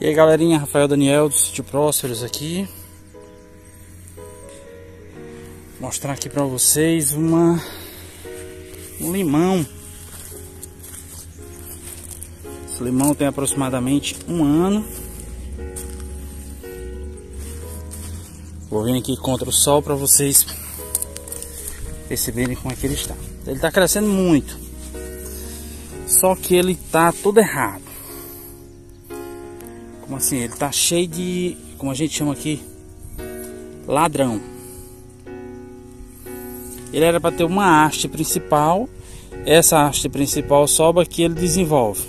E aí galerinha, Rafael Daniel do Sítio Prósperus aqui, mostrar aqui pra vocês um limão. Esse limão tem aproximadamente um ano. Vou vir aqui contra o sol pra vocês perceberem como é que ele está. Ele tá crescendo muito, só que ele tá todo errado. Como assim? Ele tá cheio de, como a gente chama aqui, ladrão. Ele era para ter uma haste principal. Essa haste principal sobe aqui, ele desenvolve.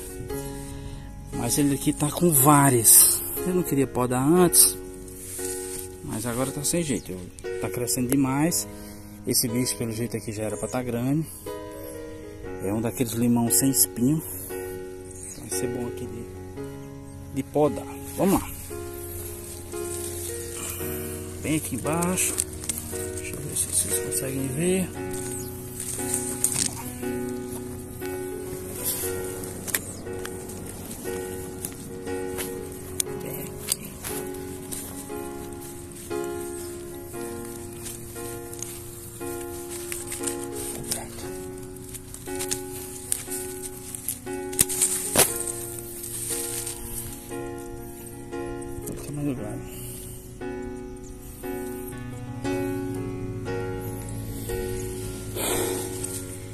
Mas ele aqui tá com várias. Eu não queria podar antes, mas agora tá sem jeito. Tá crescendo demais. Esse bicho pelo jeito aqui já era para estar grande. É um daqueles limão sem espinho. Vai ser bom aqui de podar. Vamos lá. Bem aqui embaixo. Deixa eu ver se vocês conseguem ver. Bem aqui.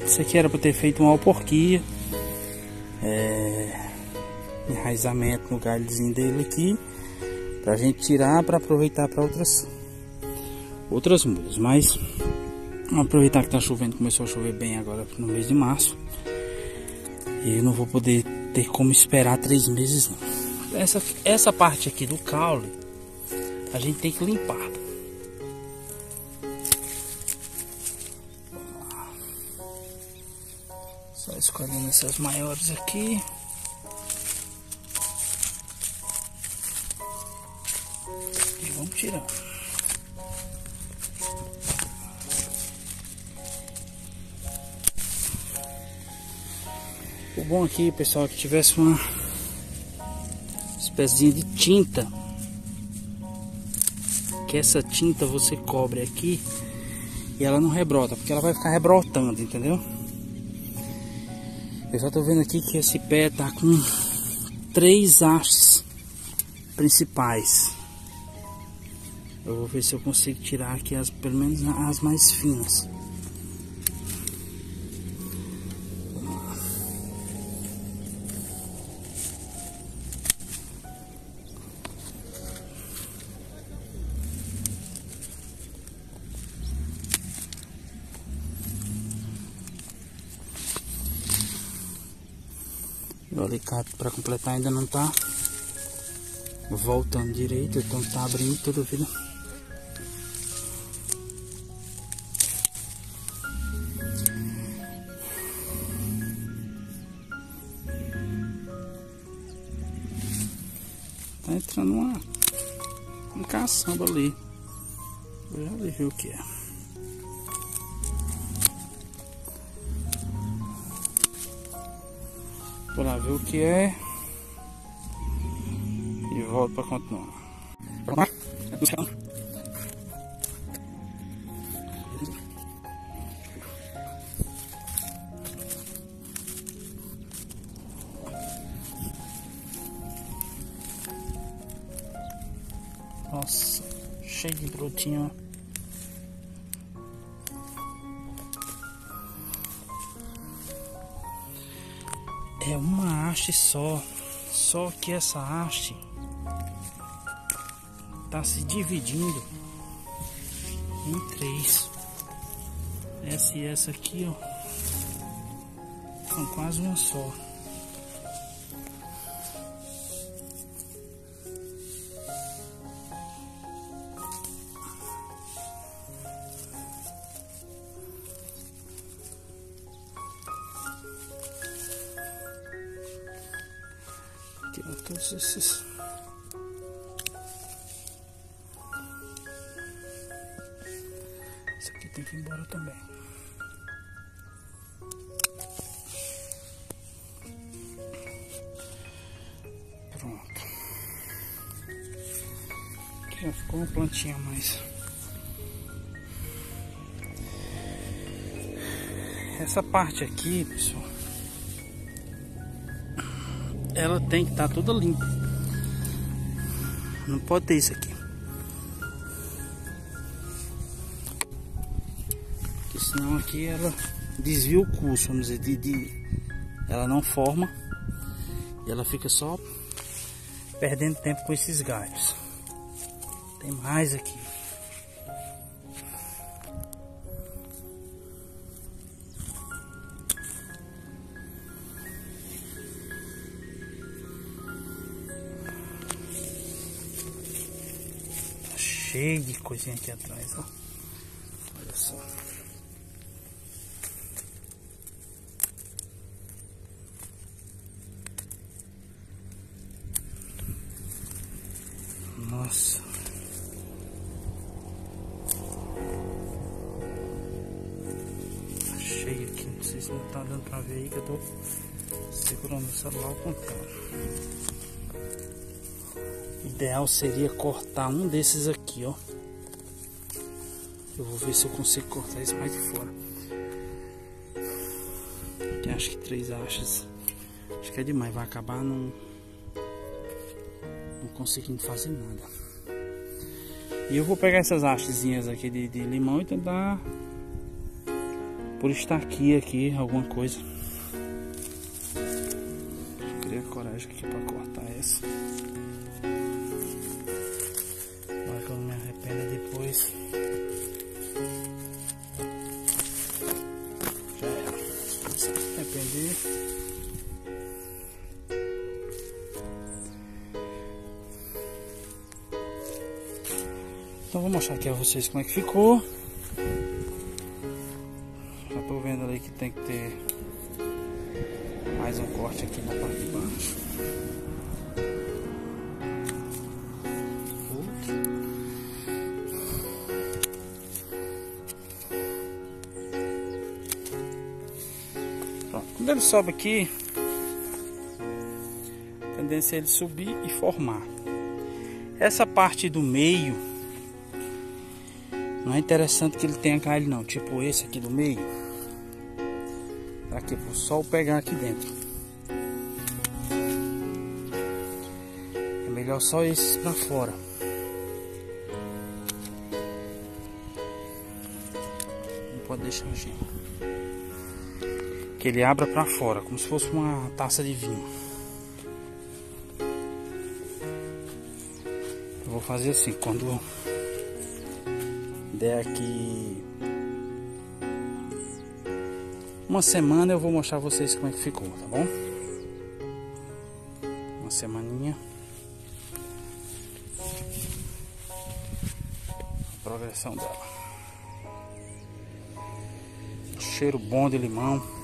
Isso aqui era para ter feito uma alporquia, enraizamento no galhozinho dele aqui, para a gente tirar, para aproveitar para outras mudas. Mas vamos aproveitar que está chovendo, começou a chover bem agora no mês de março, e eu não vou poder ter como esperar 3 meses não. Essa parte aqui do caule a gente tem que limpar. Só escolhendo essas maiores aqui. E vamos tirar. O bom aqui, pessoal, é que tivesse uma espécie de tinta. Que essa tinta você cobre aqui e ela não rebrota, porque ela vai ficar rebrotando, entendeu? Eu já tô vendo aqui que esse pé tá com 3 hastes principais. Eu vou ver se eu consigo tirar aqui pelo menos as mais finas. O alicate para completar ainda não tá voltando direito, então tá abrindo toda a vida. Tá entrando uma caçamba ali. Eu já levei o que é. Vou lá ver o que é e volto para continuar. Nossa, cheio de brotinho. É uma haste só que essa haste tá se dividindo em 3. Essa e essa aqui, ó, são quase uma só. Todos esses. Isso aqui tem que ir embora também. Pronto. ficou uma plantinha a mais. Essa parte aqui, pessoal, ela tem que estar toda limpa. Não pode ter isso aqui. Porque senão aqui ela desvia o curso, vamos dizer, ela não forma. E ela fica só perdendo tempo com esses galhos. Tem mais aqui. Tá cheio de coisinha aqui atrás, ó. Olha só. Nossa. Tá cheio aqui, não sei se não tá dando pra ver aí, que eu tô segurando o celular ao contrário. O ideal seria cortar um desses aqui, ó. Eu vou ver se eu consigo cortar esse mais de fora. Tem acho que 3 achas. Acho que é demais, vai acabar não conseguindo fazer nada. E eu vou pegar essas hastezinhas aqui de limão e tentar por estaquia aqui alguma coisa. Eu criei a coragem aqui para cortar essa. Para que eu não me arrependa depois. Já era. Não se arrepender. Então vou mostrar aqui a vocês como é que ficou. Já tô vendo ali que tem que ter mais um corte aqui na parte de baixo. Pronto, quando ele sobe aqui, a tendência é ele subir e formar. Essa parte do meio não é interessante que ele tenha galho não, tipo esse aqui do meio, para que o sol pegar aqui dentro. É melhor só esses para fora. Não pode deixar o gelo, que ele abra para fora, como se fosse uma taça de vinho. Eu vou fazer assim, quando daqui uma semana eu vou mostrar a vocês como é que ficou, tá bom? Uma semaninha. A progressão dela. Cheiro bom de limão.